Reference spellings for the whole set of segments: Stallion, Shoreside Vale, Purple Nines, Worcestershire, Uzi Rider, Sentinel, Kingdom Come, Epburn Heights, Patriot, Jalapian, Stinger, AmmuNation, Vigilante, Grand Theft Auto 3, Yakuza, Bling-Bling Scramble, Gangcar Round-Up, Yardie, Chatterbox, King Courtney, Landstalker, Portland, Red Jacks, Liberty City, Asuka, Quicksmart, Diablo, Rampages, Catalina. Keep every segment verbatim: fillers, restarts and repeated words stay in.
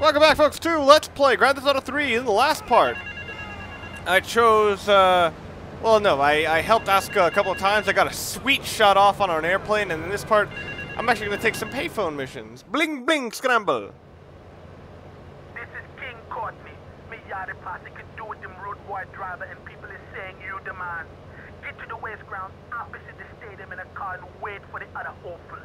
Welcome back, folks, to Let's Play Grand Theft Auto three. In the last part, I chose, uh, well, no, I, I helped Asuka a couple of times. I got a sweet shot off on an airplane, and in this part, I'm actually going to take some payphone missions. Bling-Bling Scramble. This is King Courtney. Me Yardie posse could do with them rude boy driver, and people is saying you the man. Get to the waste ground opposite the stadium in a car and wait for the other hopefuls.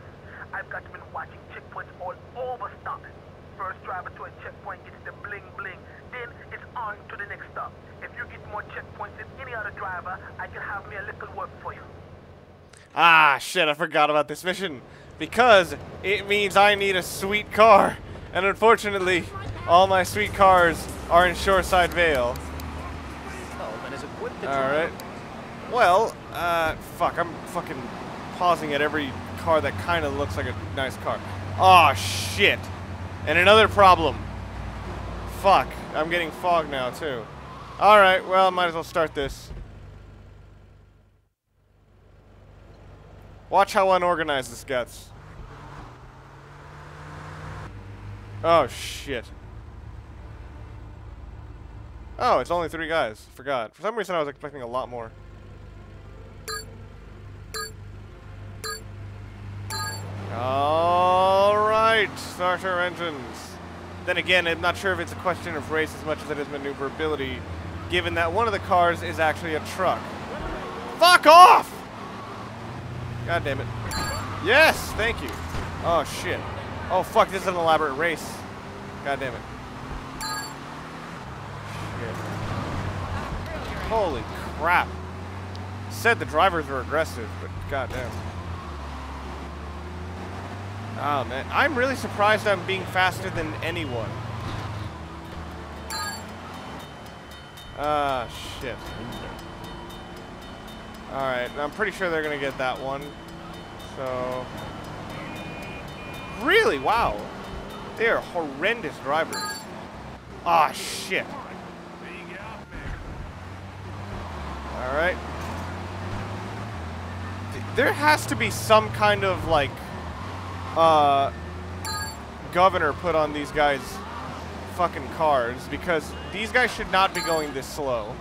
I've got been watching checkpoints all over stopping. First driver to a checkpoint gets the bling-bling, then it's on to the next stop. If you get more checkpoints than any other driver, I can have me a little work for you. Ah, shit, I forgot about this mission, because it means I need a sweet car, and unfortunately, all my sweet cars are in Shoreside Vale. Alright. Well, uh, fuck, I'm fucking pausing at every car that kind of looks like a nice car. Aw, shit. And another problem. Fuck, I'm getting fog now, too. Alright, well, might as well start this. Watch how unorganized this gets. Oh, shit. Oh, it's only three guys. Forgot. For some reason, I was expecting a lot more. Alright, start our engines. Then again, I'm not sure if it's a question of race as much as it is maneuverability, given that one of the cars is actually a truck. Fuck off! God damn it. Yes, thank you. Oh, shit. Oh, fuck, this is an elaborate race. God damn it. Shit. Holy crap. Said the drivers were aggressive, but goddamn. Oh, man. I'm really surprised I'm being faster than anyone. Ah, uh, shit. Alright, I'm pretty sure they're going to get that one. So... Really? Wow. They are horrendous drivers. Ah, shit. Alright. There has to be some kind of, like... Uh, governor put on these guys' fucking cars, because these guys should not be going this slow.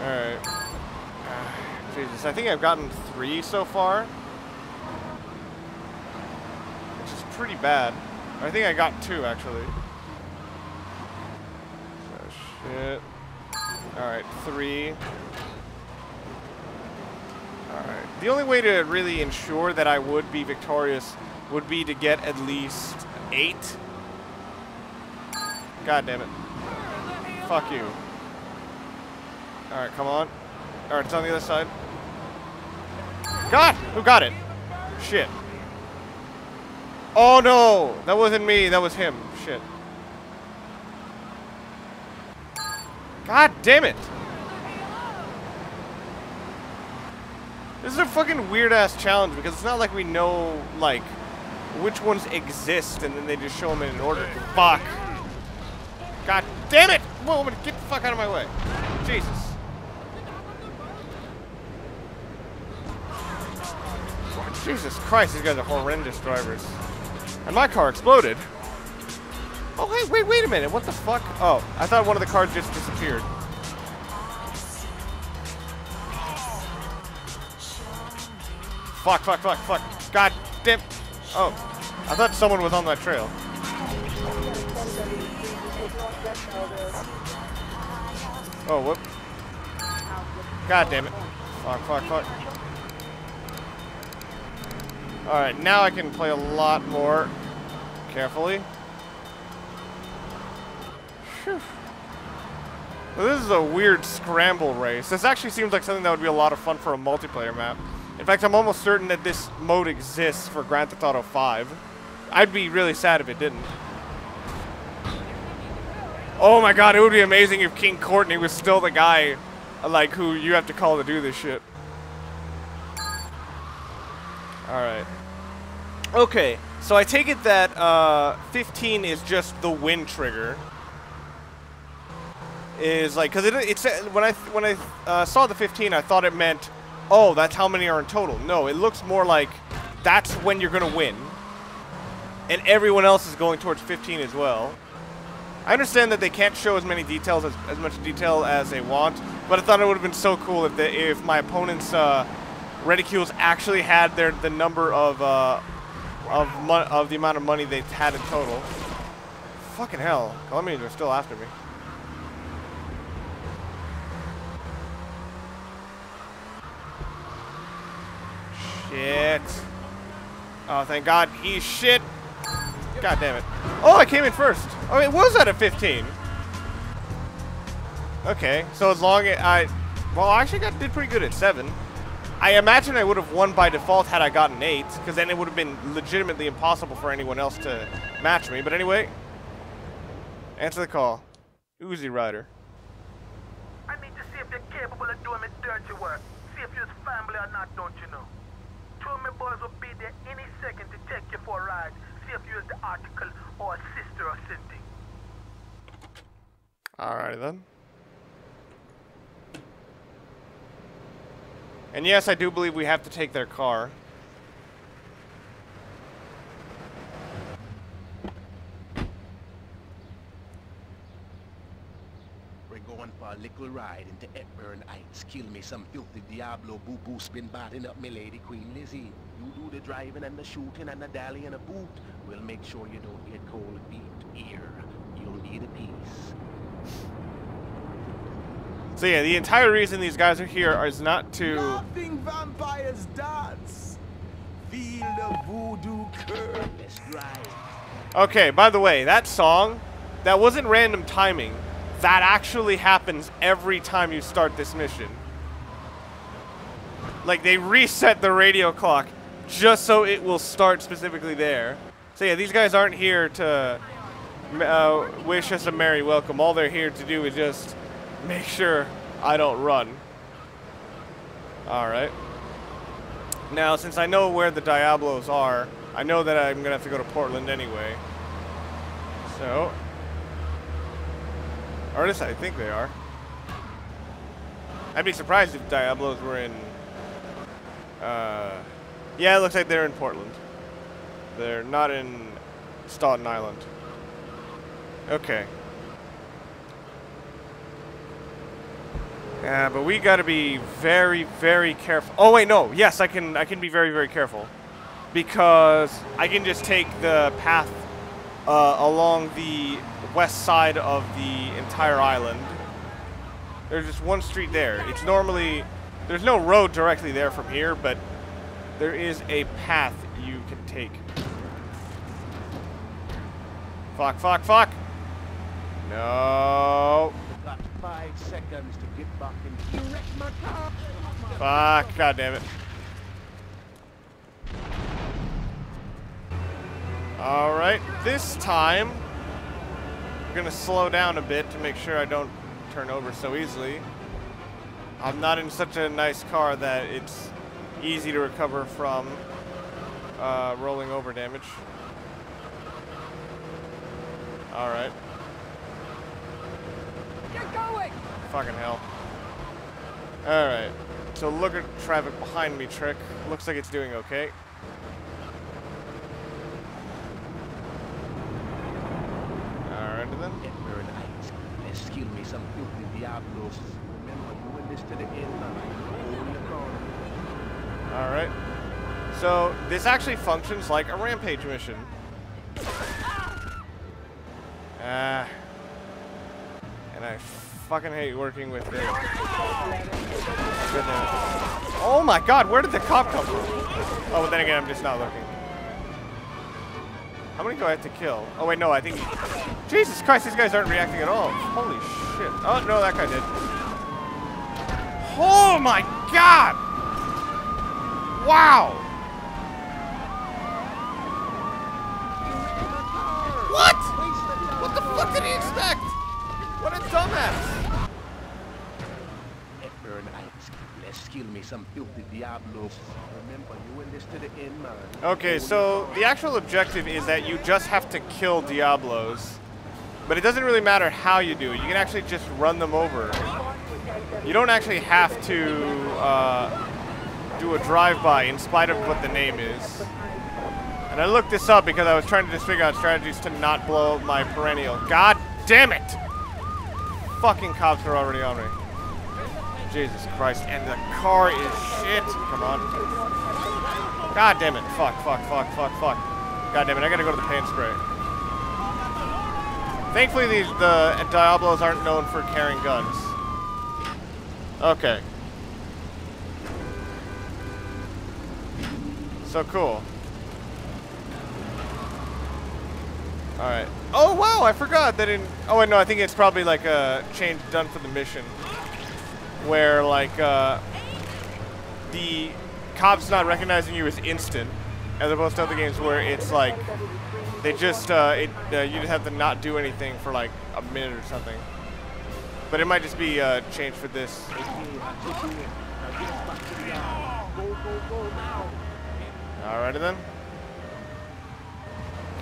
Alright. Uh, Jesus, I think I've gotten three so far, which is pretty bad. I think I got two, actually. Oh, shit. Alright, three. Alright. The only way to really ensure that I would be victorious would be to get at least eight. God damn it. Fuck you. Alright, come on. Alright, it's on the other side. God! Who got it? Shit. Oh no! That wasn't me, that was him. Shit. God damn it! This is a fucking weird-ass challenge, because it's not like we know, like, which ones exist, and then they just show them in order. Fuck. God damn it! Whoa, get the fuck out of my way. Jesus. Jesus Christ, these guys are horrendous drivers. And my car exploded. Oh, wait, wait, wait a minute. What the fuck? Oh, I thought one of the cars just disappeared. Fuck, fuck, fuck, fuck. God damn. Oh. I thought someone was on that trail. Oh, whoop. God damn it. Fuck, fuck, fuck. Alright, now I can play a lot more carefully. Whew. Well, this is a weird scramble race. This actually seems like something that would be a lot of fun for a multiplayer map. In fact, I'm almost certain that this mode exists for Grand Theft Auto five. I'd be really sad if it didn't. Oh my god, it would be amazing if King Courtney was still the guy, like, who you have to call to do this shit. Alright. Okay, so I take it that uh, fifteen is just the win trigger. Is like, because it, it's, when I, when I uh, saw the fifteen, I thought it meant... Oh, that's how many are in total. No, it looks more like that's when you're going to win. And everyone else is going towards fifteen as well. I understand that they can't show as many details, as, as much detail as they want, but I thought it would have been so cool if the, if my opponent's uh, reticules actually had their the number of uh, of of the amount of money they had in total. Fucking hell, Colombians are still after me. Shit! Oh, thank God, he's shit. God damn it. Oh, I came in first. Oh, it was at a fifteen. Okay, so as long as I... Well, I actually got, did pretty good at seven. I imagine I would have won by default had I gotten eight, because then it would have been legitimately impossible for anyone else to match me. But anyway, answer the call. Uzi Rider. I need to see if you're capable of doing me dirty work. See if you're family or not, don't you know? Two of my boys will be there any second to take you for a ride. If you use the article or sister or something. Alright then. And yes, I do believe we have to take their car. We're going for a little ride into Epburn Heights. Kill me some filthy Diablo boo-boo spin batting up me lady Queen Lizzie. You do the driving and the shooting and the dally and the boot. We'll make sure you don't get cold feet here. You'll need a piece. So yeah, the entire reason these guys are here is not to... Laughing vampires dance. Feel the voodoo curve. Let's drive. Okay, by the way, that song, that wasn't random timing. That actually happens every time you start this mission. Like, they reset the radio clock just so it will start specifically there. So yeah, these guys aren't here to uh, wish us a merry welcome. All they're here to do is just make sure I don't run. Alright. Now, since I know where the Diablos are, I know that I'm going to have to go to Portland anyway. So. Or at least I think they are. I'd be surprised if Diablos were in... Uh, yeah, it looks like they're in Portland. They're not in Staten Island. Okay. Yeah, but we gotta be very, very careful. Oh wait, no. Yes, I can. I can be very, very careful because I can just take the path uh, along the west side of the entire island. There's just one street there. It's normally. There's no road directly there from here, but there is a path you can take. Fuck, fuck, fuck! No! Got five seconds to get back and direct my car. Fuck, god damn it. Alright, this time I'm gonna slow down a bit to make sure I don't turn over so easily. I'm not in such a nice car that it's easy to recover from uh, rolling over damage. All right. Get going! Fucking hell. All right. So look at traffic behind me, Trick. Looks like it's doing okay. All right then. Excuse me, some filthy Diablos. Alright, so this actually functions like a rampage mission. Ah, uh, and I fucking hate working with this. Oh my god, where did the cop come from? Oh, but then again, I'm just not looking. How many do I have to kill? Oh wait, no, I think... Jesus Christ, these guys aren't reacting at all. Holy shit. Oh, no, that guy did. Oh my god! Wow! What? What the fuck did he expect? What a dumbass! Okay, so the actual objective is that you just have to kill Diablos. But it doesn't really matter how you do it. You can actually just run them over. You don't actually have to uh, do a drive-by in spite of what the name is. And I looked this up because I was trying to just figure out strategies to not blow up my perennial. God damn it! Fucking cops are already on me. Jesus Christ, and the car is shit. Come on. God damn it. Fuck, fuck, fuck, fuck, fuck. God damn it, I gotta go to the paint spray. Thankfully, these the Diablos aren't known for carrying guns. Okay. So cool. Alright. Oh, wow, I forgot that in... Oh, wait, no, I think it's probably like a change done for the mission. Where, like, uh, the cops not recognizing you is instant. As opposed to other games where it's like... They just, uh, it, uh, you just have to not do anything for like a minute or something. But it might just be uh, changed for this. Alrighty then.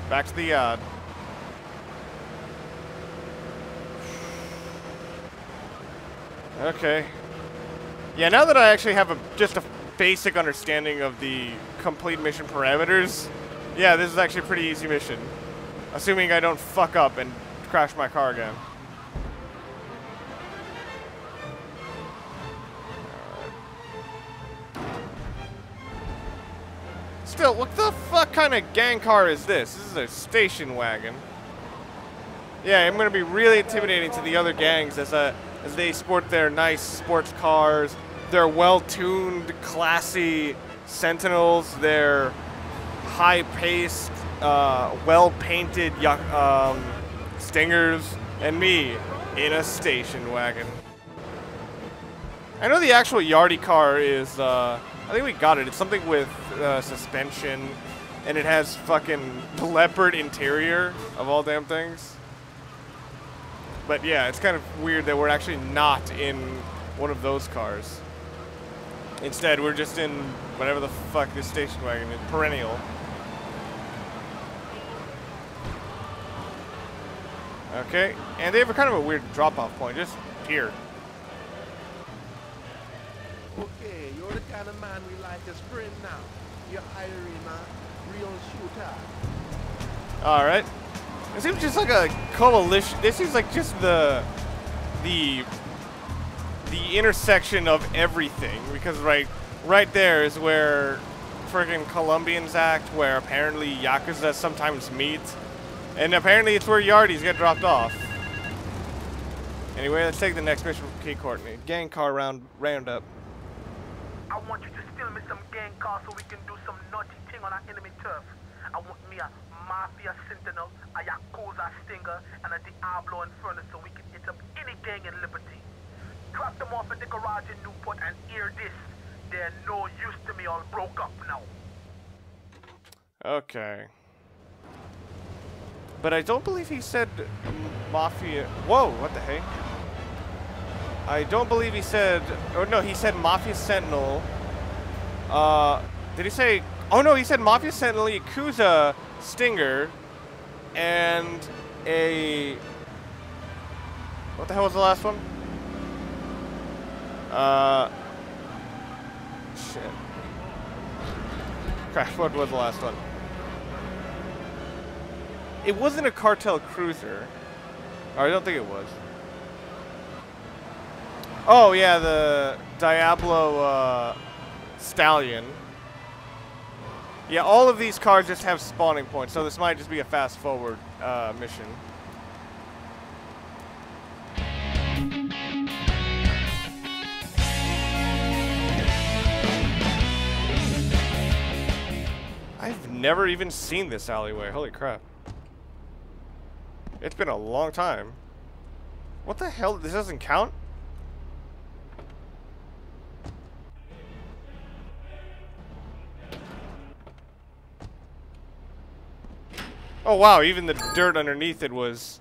Back to the yard. Okay. Yeah, now that I actually have a, just a basic understanding of the complete mission parameters, yeah, this is actually a pretty easy mission. Assuming I don't fuck up and crash my car again. Still, what the fuck kind of gang car is this? This is a station wagon. Yeah, I'm gonna be really intimidating to the other gangs as, uh, as they sport their nice sports cars, their well-tuned, classy Sentinels, their high-paced, uh, well-painted um, Stingers, and me in a station wagon. I know the actual Yardie car is, uh, I think we got it. It's something with uh, suspension, and it has fucking leopard interior of all damn things. But yeah, it's kind of weird that we're actually not in one of those cars. Instead, we're just in whatever the fuck this station wagon is, perennial. Okay, and they have a kind of a weird drop-off point, just here. Okay, you're the kind of man we like as friend now. You're Irene, man. Real shooter. Alright. It seems just like a coalition. This seems like just the... The... The intersection of everything. Because right, right there is where friggin' Colombians act, where apparently Yakuza sometimes meet. And apparently it's where Yardies get dropped off. Anyway, let's take the next mission from King Courtney. Gangcar round roundup. I want you to steal me some gang cars so we can do some naughty thing on our enemy turf. I want me a Mafia Sentinel, a Yakuza Stinger, and a Diablo Inferno so we can hit up any gang in Liberty. Drop them off at the garage in Newport and hear this. They're no use to me, all broke up now. Okay. But I don't believe he said Mafia. Whoa, what the heck? I don't believe he said, or no, he said Mafia Sentinel. Uh, did he say, oh no, he said Mafia Sentinel, Yakuza, Stinger, and a, what the hell was the last one? Uh, shit. Crap, what was the last one? It wasn't a cartel cruiser. Or I don't think it was. Oh, yeah, the Diablo uh, Stallion. Yeah, all of these cars just have spawning points, so this might just be a fast-forward uh, mission. I've never even seen this alleyway. Holy crap. It's been a long time. What the hell? This doesn't count? Oh wow, even the dirt underneath it was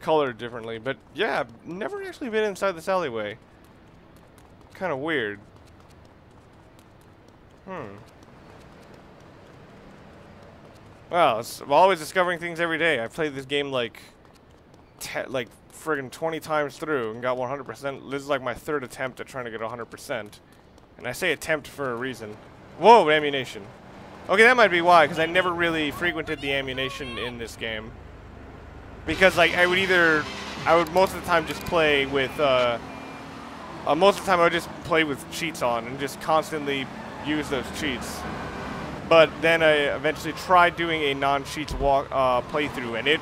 colored differently. But yeah, I've never actually been inside this alleyway. Kind of weird. Hmm. Wow, it's, I'm always discovering things every day. I've played this game like, like friggin' twenty times through and got one hundred percent. This is like my third attempt at trying to get one hundred percent. And I say attempt for a reason. Whoa, AmmuNation. Okay, that might be why, because I never really frequented the AmmuNation in this game. Because, like, I would either... I would most of the time just play with... Uh, uh, most of the time I would just play with cheats on and just constantly use those cheats. But then I eventually tried doing a non-cheats walk uh, playthrough, and it...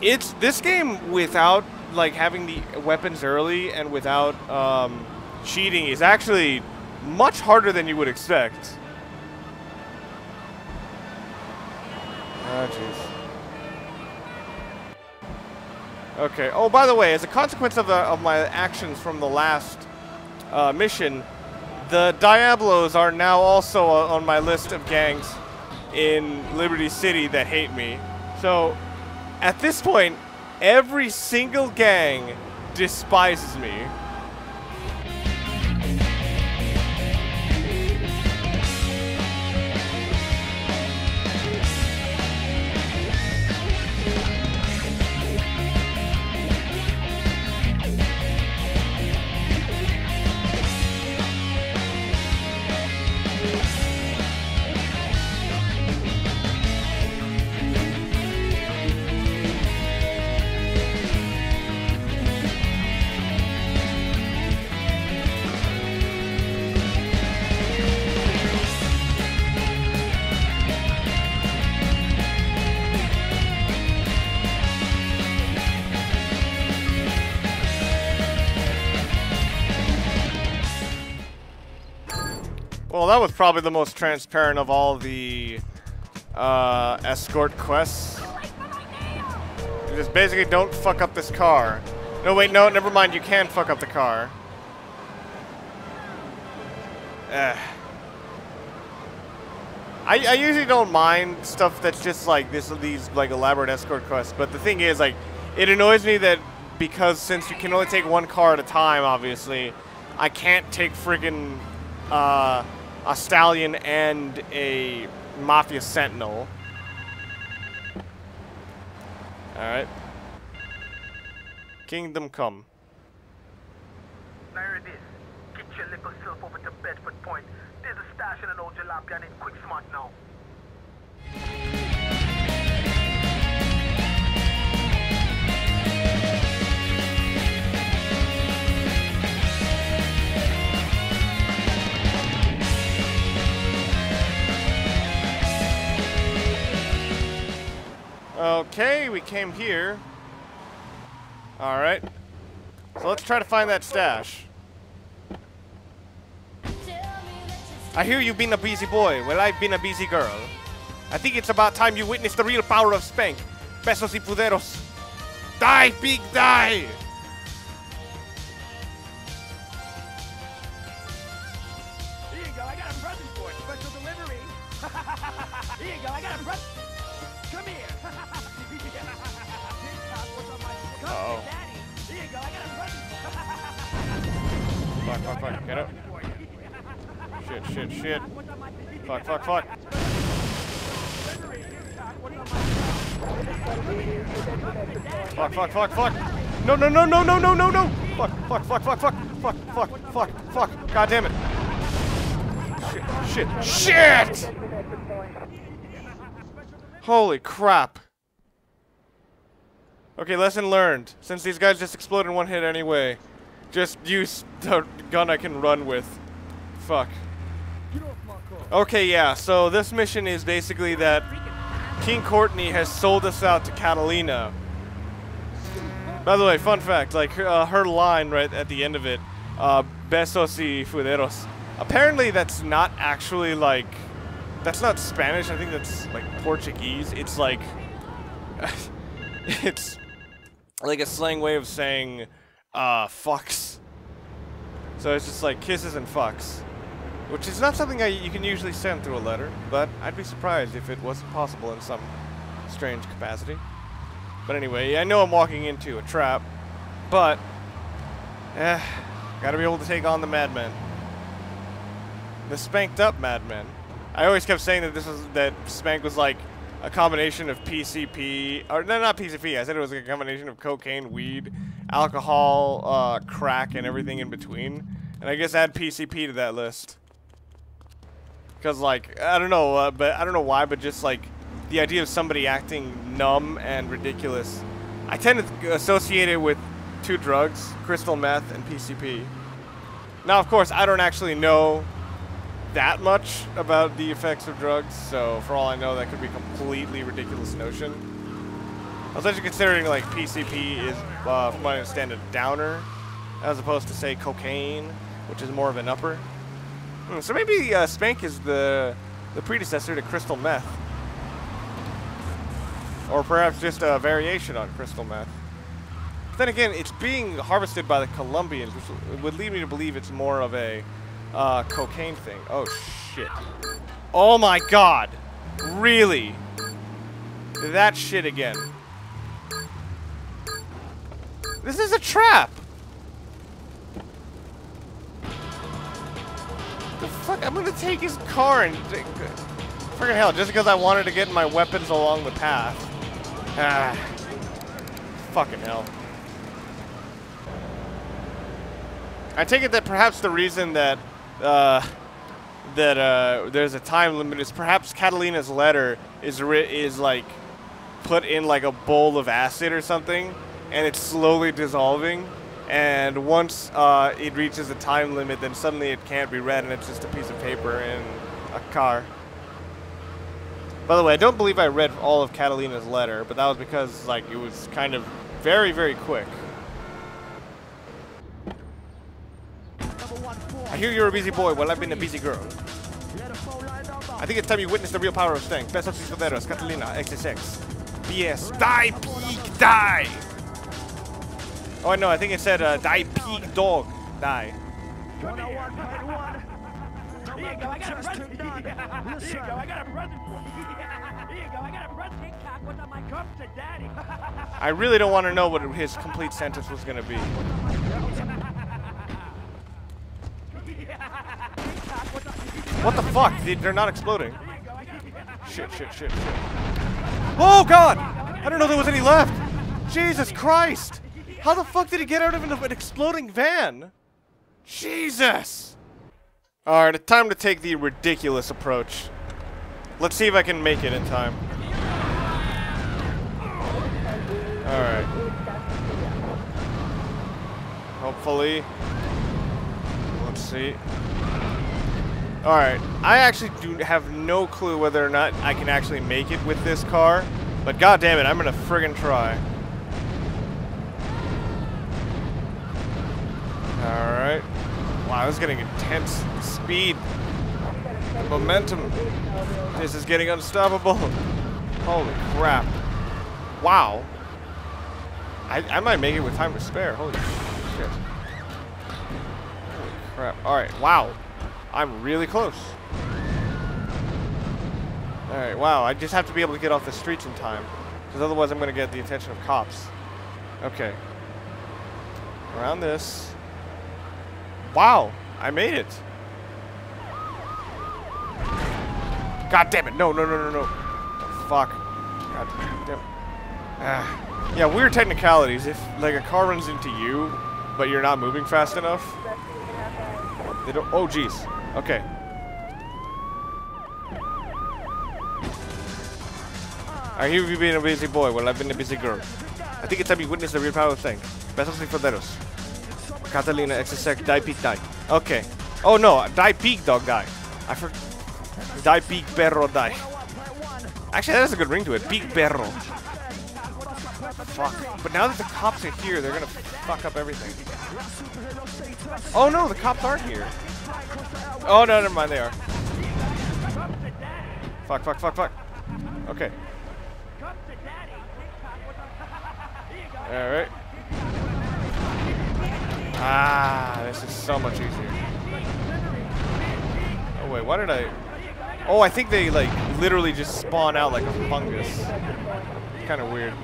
It's... This game, without, like, having the weapons early and without um, cheating, is actually much harder than you would expect. Oh, jeez. Okay. Oh, by the way, as a consequence of, the, of my actions from the last uh, mission, the Diablos are now also on my list of gangs in Liberty City that hate me. So, at this point, every single gang despises me. Well, that was probably the most transparent of all the uh, escort quests. You just basically don't fuck up this car. No, wait, no, never mind. You can fuck up the car. Eh. I, I usually don't mind stuff that's just like this, these like elaborate escort quests. But the thing is, like, it annoys me that because since you can only take one car at a time, obviously, I can't take friggin' uh. a Stallion and a Mafia Sentinel. Alright. Kingdom Come. There it is. Get your little self over to Bedford Point. There's a stash in an old Jalapian in Quicksmart now. Okay, we came here. Alright. So let's try to find that stash. I hear you've been a busy boy. Well, I've been a busy girl. I think it's about time you witnessed the real power of Spank. Pesos y puderos. Die, pig, die! Here you go, I got a present for it. Special delivery. Here you go, I got a present. Come here. Uh-oh. Fuck, fuck, fuck. Get up. Shit, shit, shit. Fuck, fuck, fuck. Fuck, fuck, fuck, fuck. No, no, no, no, no, no, no, no. Fuck, fuck, fuck, fuck, fuck, fuck, fuck, fuck, fuck. God damn it. Shit, shit, shit! Holy crap. Okay, lesson learned. Since these guys just explode in one hit anyway, just use the gun I can run with. Fuck. Okay, yeah, so this mission is basically that King Courtney has sold us out to Catalina. By the way, fun fact, like, her, uh, her line right at the end of it, uh, besos y fuderos. Apparently that's not actually, like... That's not Spanish, I think that's like Portuguese. It's like, it's like a slang way of saying uh, fucks. So it's just like kisses and fucks, which is not something I, you can usually send through a letter, but I'd be surprised if it wasn't possible in some strange capacity. But anyway, I know I'm walking into a trap, but eh, gotta be able to take on the madmen. The spanked up madmen. I always kept saying that this was that Spank was like a combination of P C P, or no, not P C P. I said it was like a combination of cocaine, weed, alcohol, uh, crack, and everything in between. And I guess add P C P to that list. Because, like, I don't know, uh, but I don't know why, but just, like, the idea of somebody acting numb and ridiculous. I tend to associate it with two drugs, crystal meth and P C P. Now, of course, I don't actually know that much about the effects of drugs, so for all I know, that could be a completely ridiculous notion. I was actually considering, like, P C P is, uh, from what I understand, a downer, as opposed to, say, cocaine, which is more of an upper. Hmm, so maybe uh, Spank is the, the predecessor to crystal meth. Or perhaps just a variation on crystal meth. But then again, it's being harvested by the Colombians, which would lead me to believe it's more of a uh, cocaine thing. Oh, shit. Oh, my God. Really? That shit again. This is a trap. The fuck? I'm going to take his car and... Freaking hell, just because I wanted to get my weapons along the path. Ah. Fucking hell. I take it that perhaps the reason that uh, that uh, there's a time limit is perhaps Catalina's letter is ri is like put in like a bowl of acid or something, and it's slowly dissolving. And once uh, it reaches a time limit, then suddenly it can't be read, and it's just a piece of paper in a car. By the way, I don't believe I read all of Catalina's letter, but that was because like it was kind of very, very quick. I hear you're a busy boy while I've been a busy girl. I think it's time you witnessed the real power of Stang. Best of Cicaderos, Catalina, X S X. B S. Die, pig, die! Oh, no, I think it said, uh, die, pig, dog, die. Come here. Here you go, I got a present, dog. Here you go, I got a present. Here you go, I got a present. What's on my cup to daddy? I really don't want to know what his complete sentence was going to be. What the fuck? They're not exploding. Shit, shit, shit, shit. Oh, God! I don't know there was any left! Jesus Christ! How the fuck did he get out of an exploding van? Jesus! Alright, time to take the ridiculous approach. Let's see if I can make it in time. Alright. Hopefully. Let's see. Alright, I actually do have no clue whether or not I can actually make it with this car, but god damn it, I'm gonna friggin' try. Alright. Wow, I was getting intense speed. The momentum. This is getting unstoppable. Holy crap. Wow. I, I might make it with time to spare. Holy shit. Holy crap. Alright, wow. I'm really close. Alright, wow, I just have to be able to get off the streets in time. Because otherwise I'm going to get the attention of cops. Okay. Around this. Wow, I made it. God damn it, no, no, no, no, no. Oh, fuck. God damn it. Ah. Yeah, weird technicalities. If, like, a car runs into you, but you're not moving fast enough. They don't, oh, jeez. Okay. I hear you being a busy boy. Well, I've been a busy girl. I think it's time you witness the real power of things. Besos y Foderos. Catalina, X S X, die, peak, die. Okay. Oh, no. Die, peak, dog, die. I forgot. Die, peak, perro, die. Actually, that has a good ring to it. Peak, perro. Fuck. But now that the cops are here, they're gonna fuck up everything. Oh, no. The cops aren't here. Oh, no. Never mind. They are. Fuck, fuck, fuck, fuck. Okay. Alright. Ah, this is so much easier. Oh, wait. Why did I... Oh, I think they, like, literally just spawn out like a fungus. Kind of weird.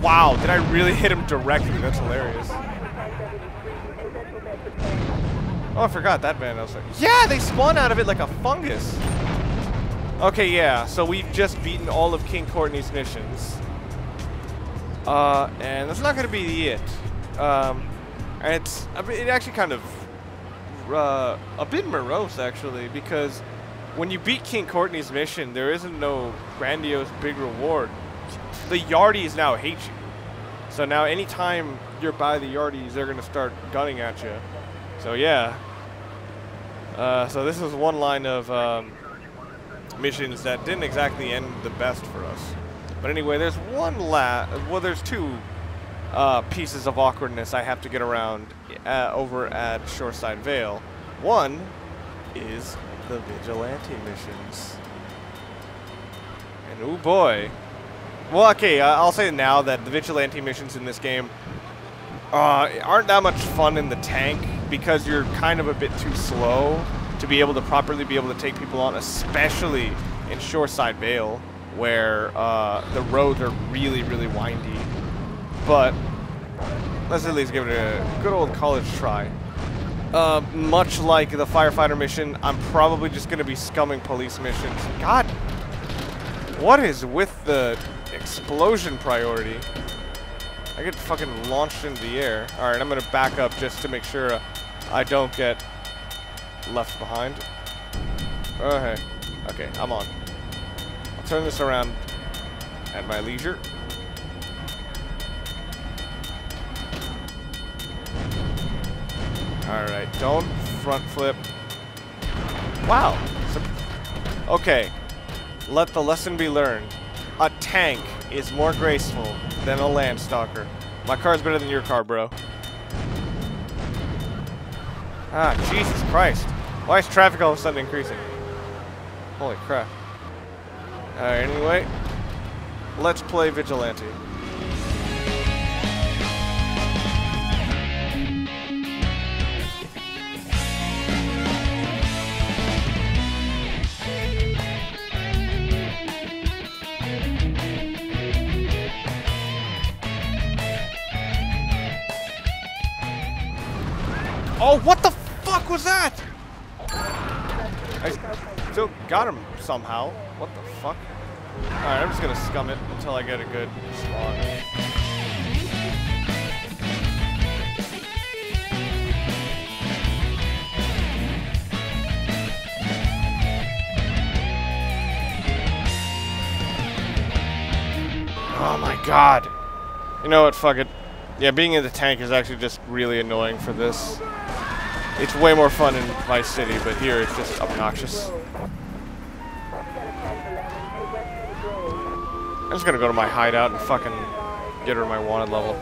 Wow, did I really hit him directly? That's hilarious. Oh, I forgot that van. I was like, yeah, they spawn out of it like a fungus. Okay, yeah, so we've just beaten all of King Courtney's missions. Uh, and that's not going to be it. Um, And it's, I mean, it actually kind of uh, a bit morose, actually, because when you beat King Courtney's mission, there isn't no grandiose big reward. The Yardies now hate you. So now anytime you're by the Yardies, they're going to start gunning at you. So yeah. Uh, so this is one line of um, missions that didn't exactly end the best for us. But anyway, there's one la- well, there's two uh, pieces of awkwardness I have to get around uh, over at Shoreside Vale. One is the vigilante missions. And oh boy. Well, okay, uh, I'll say now that the vigilante missions in this game uh, aren't that much fun in the tank, because you're kind of a bit too slow to be able to properly be able to take people on, especially in Shoreside Vale, where uh, the roads are really, really windy. But let's at least give it a good old college try. Uh, much like the firefighter mission, I'm probably just going to be scumming police missions. God, what is with the explosion priority? I get fucking launched into the air. All right, I'm going to back up just to make sure uh, I don't get left behind. Okay, okay, I'm on. I'll turn this around at my leisure. All right, don't front flip. Wow. Okay, let the lesson be learned. A tank is more graceful than a Landstalker. My car's better than your car, bro. Ah, Jesus Christ. Why is traffic all of a sudden increasing? Holy crap. Alright, anyway. Let's play vigilante. Oh, what the fuck was that? I still got him somehow. What the fuck? Alright, I'm just gonna scum it until I get a good slot. Oh my god. You know what? Fuck it. Yeah, being in the tank is actually just really annoying for this. It's way more fun in Vice City, but here it's just obnoxious. I'm just gonna go to my hideout and fucking get her my wanted level.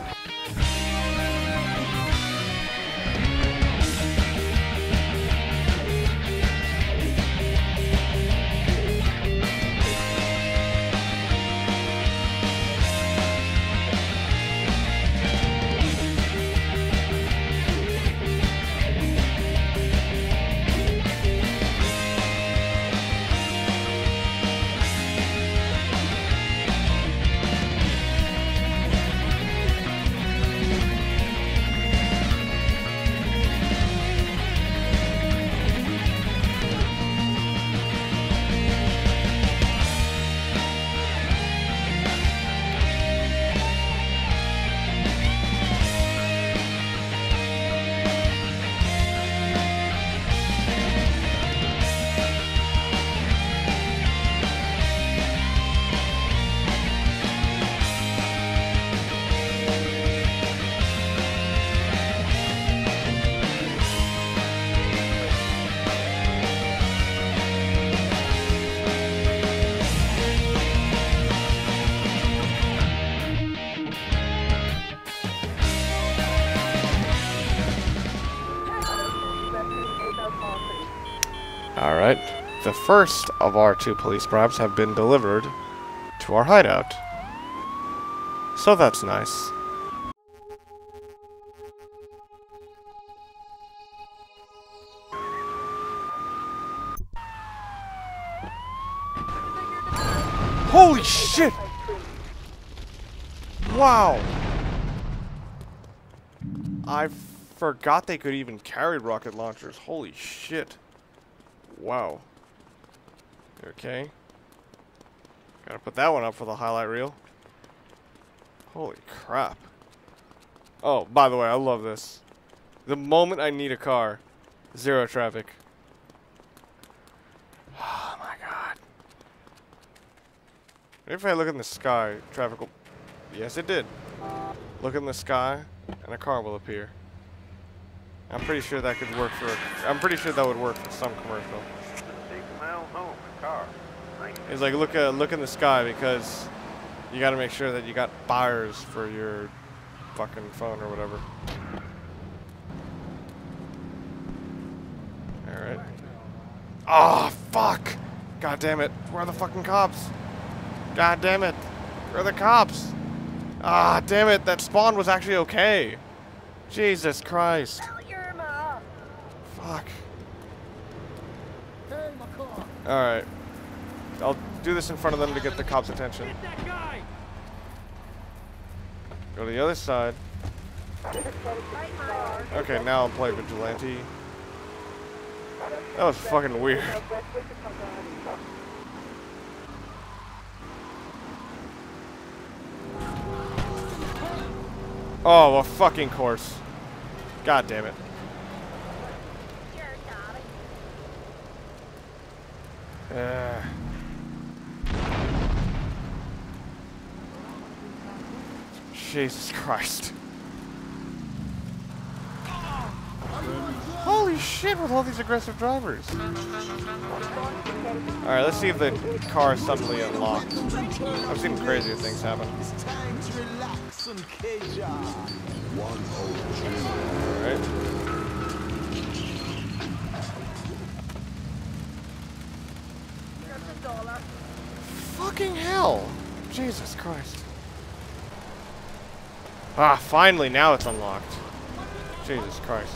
Alright, the first of our two police bribes have been delivered to our hideout. So that's nice. Holy shit! Wow! I forgot they could even carry rocket launchers. Holy shit. Wow. Okay. Gotta put that one up for the highlight reel. Holy crap. Oh, by the way, I love this. The moment I need a car, zero traffic. Oh my god. If I look in the sky, traffic will... Yes, it did. Look in the sky, and a car will appear. I'm pretty sure that could work for... A, I'm pretty sure that would work for some commercial. It's like, look, uh, look in the sky, because you got to make sure that you got buyers for your fucking phone or whatever. Alright. Oh, fuck! God damn it. Where are the fucking cops? God damn it. Where are the cops? Ah, damn it. That spawn was actually okay. Jesus Christ. Fuck. Alright. I'll do this in front of them to get the cops' attention. Go to the other side. Okay, now I'll play vigilante. That was fucking weird. Oh, well, fucking course. God damn it. Uh. Jesus Christ. Holy shit, with all these aggressive drivers. Alright, let's see if the car suddenly unlocked. I've seen crazier things happen. Alright. Fucking hell! Jesus Christ. Ah, finally, now it's unlocked. Jesus Christ.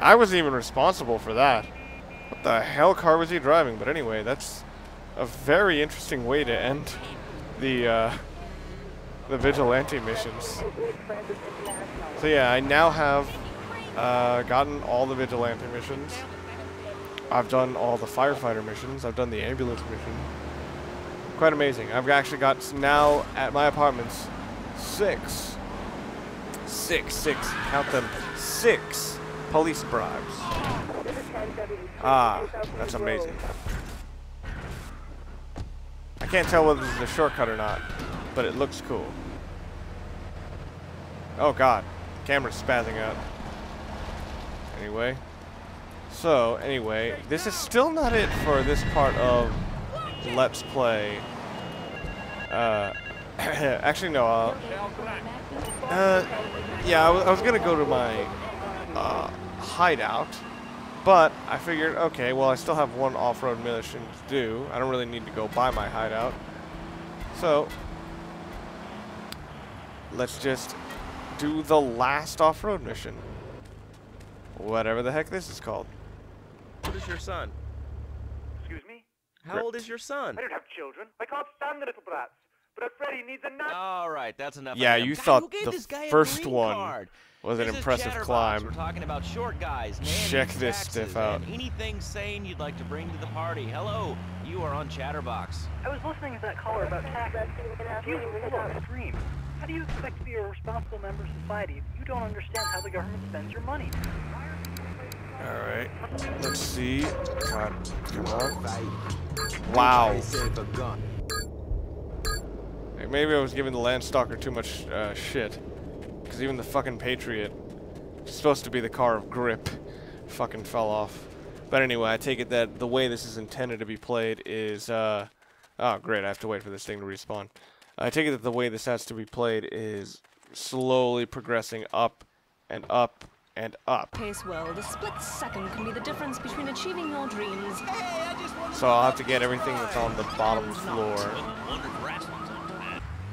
I wasn't even responsible for that. What the hell car was he driving? But anyway, that's a very interesting way to end the uh, the vigilante missions. So yeah, I now have uh, gotten all the vigilante missions. I've done all the firefighter missions. I've done the ambulance mission. Quite amazing. I've actually got now at my apartments six, six, six. Count them, six. Police bribes. Ah, that's amazing. I can't tell whether this is a shortcut or not, but it looks cool. Oh god, camera's spazzing out. Anyway. So, anyway, this is still not it for this part of Let's Play. Uh, actually, no, I'll... Uh, yeah, I, w I was gonna go to my... Uh, hideout, but I figured, okay, well, I still have one off-road mission to do. I don't really need to go buy my hideout, so let's just do the last off-road mission, whatever the heck this is called. How old is your son? Excuse me? How old is your son? I don't have children. I can't stand the little brats. But Freddy needs a nut. All right, that's enough. Yeah, you thought the first one was an impressive climb. We're talking about short guys, man. Check this stuff out. Anything sane you'd like to bring to the party? Hello, you are on Chatterbox. I was listening to that caller about taxes. You follow stream. How do you expect to be a responsible member of society if you don't understand how the government spends your money? All right, let's see. God, come on. Wow. Maybe I was giving the Landstalker too much uh, shit, because even the fucking Patriot, supposed to be the car of grip, fucking fell off. But anyway, I take it that the way this is intended to be played is, uh, oh great, I have to wait for this thing to respawn. I take it that the way this has to be played is slowly progressing up and up and up. Pace world, a split second can be the difference between achieving your dreams. Hey, I just want to so I'll have to get everything that's on the bottom floor.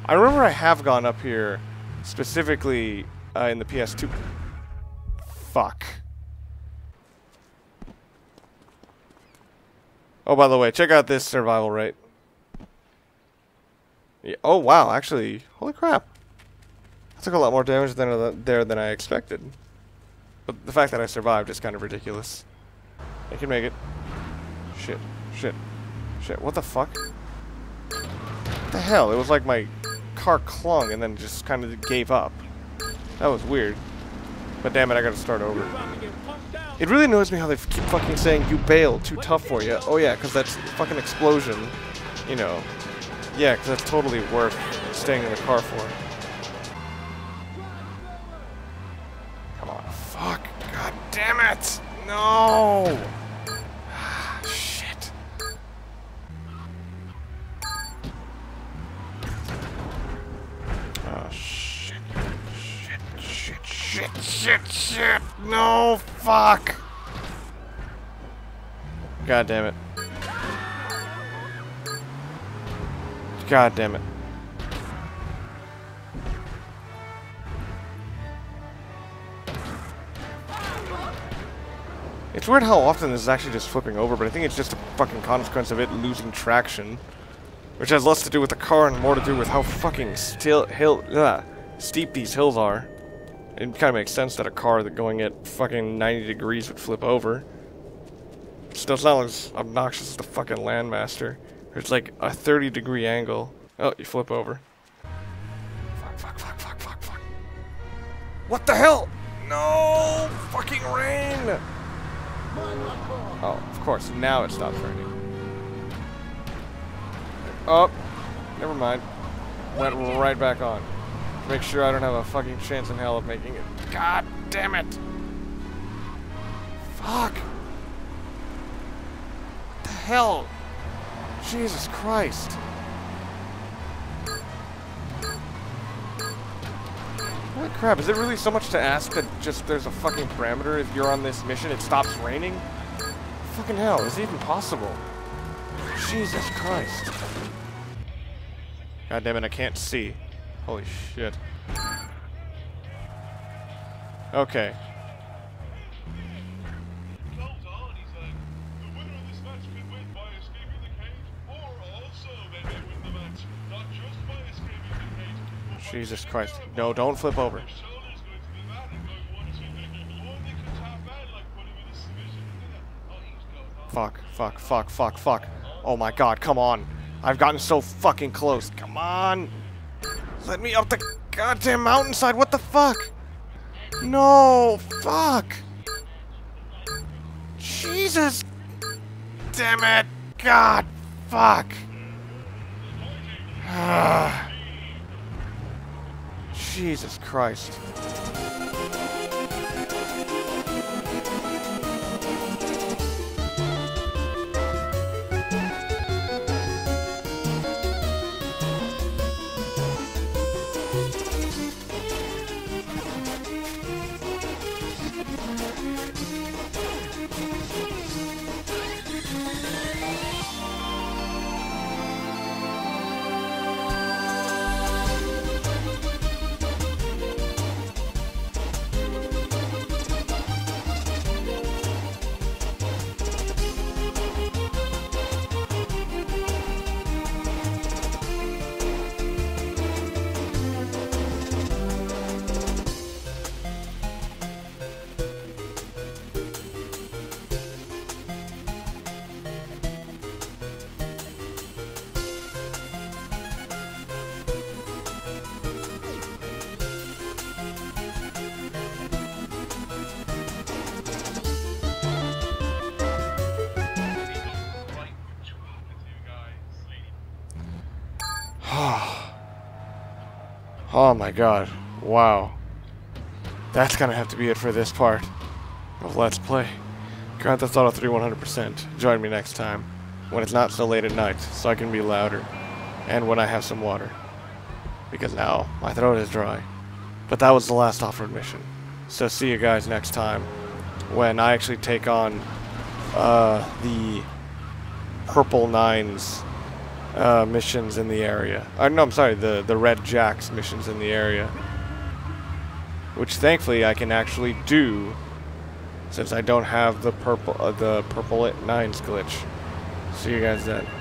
I remember I have gone up here, specifically uh, in the P S two. Fuck. Oh, by the way, check out this survival rate. Yeah. Oh, wow, actually, holy crap. That took a lot more damage than, uh, there than I expected. But the fact that I survived is kind of ridiculous. I can make it. Shit, shit, shit, what the fuck? What the hell? It was like my car clung and then just kind of gave up. That was weird. But damn it, I gotta start over. It really annoys me how they keep fucking saying, you bailed, too tough for you. Oh yeah, because that's fucking explosion, you know. Yeah, because that's totally worth staying in the car for. Come on, fuck. God damn it! No! Ah, shit. Oh, shit. Shit, shit, shit, shit, shit! No, fuck! God damn it. God damn it. It's weird how often this is actually just flipping over, but I think it's just a fucking consequence of it losing traction. Which has less to do with the car and more to do with how fucking still hill uh, steep these hills are. It kind of makes sense that a car that going at fucking ninety degrees would flip over. Still, it's not as obnoxious as the fucking Landmaster. It's like a thirty degree angle. Oh, you flip over. Fuck, fuck, fuck, fuck, fuck, fuck. What the hell? No! Fucking rain! Oh, of course. Now it stops raining. Oh, never mind. Went right back on. Make sure I don't have a fucking chance in hell of making it. God damn it! Fuck! What the hell? Jesus Christ. Holy crap, is it really so much to ask that just there's a fucking parameter if you're on this mission it stops raining? Fucking hell, is it even possible? Jesus Christ. God damn it, I can't see. Holy shit. Okay. Jesus Christ. No, don't flip over. Fuck, fuck, fuck, fuck, fuck. Oh my god, come on. I've gotten so fucking close. Come on. Let me up the goddamn mountainside. What the fuck? No, fuck. Jesus. Damn it. God, fuck. Ah. Jesus Christ. Oh my god, wow. That's gonna have to be it for this part of Let's Play Grand Theft Auto three one hundred percent. Join me next time, when it's not so late at night, so I can be louder, and when I have some water. Because now, my throat is dry. But that was the last offered mission. So see you guys next time, when I actually take on uh, the Purple Nines Uh, missions in the area. Uh, no, I'm sorry, the, the Red Jacks missions in the area. Which, thankfully, I can actually do, since I don't have the purple uh, the Purple Nines glitch. See you guys then.